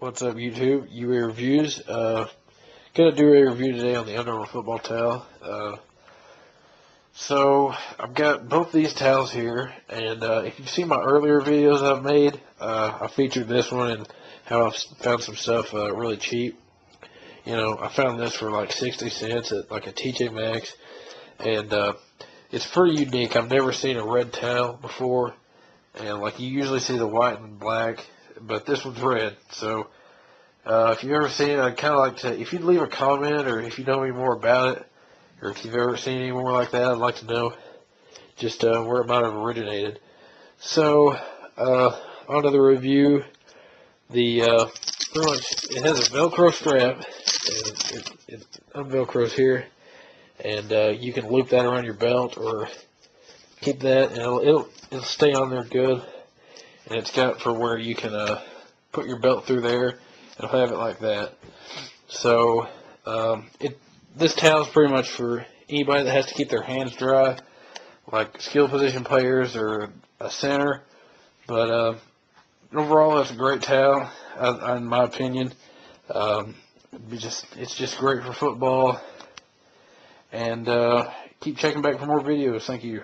What's up, YouTube? UA Reviews. Gonna do a review today on the Under Armour football towel. So I've got both these towels here, and if you've seen my earlier videos I've made, I featured this one and how I've found some stuff really cheap. You know, I found this for like 60 cents at like a TJ Maxx, and it's pretty unique. I've never seen a red towel before, and like you usually see the white and black, but this one's red. So if you've ever seen it, I'd kind of like to, if you'd leave a comment, or if you know any more about it, or if you've ever seen any more like that, I'd like to know just where it might have originated. So on to the review. The pretty much, it has a Velcro strap, and it unvelcros here, and you can loop that around your belt or keep that, and it'll stay on there good. And it's got for where you can put your belt through there. It'll have it like that. So this towel is pretty much for anybody that has to keep their hands dry, like skill position players or a center. But overall, it's a great towel, in my opinion. It's just great for football. And keep checking back for more videos. Thank you.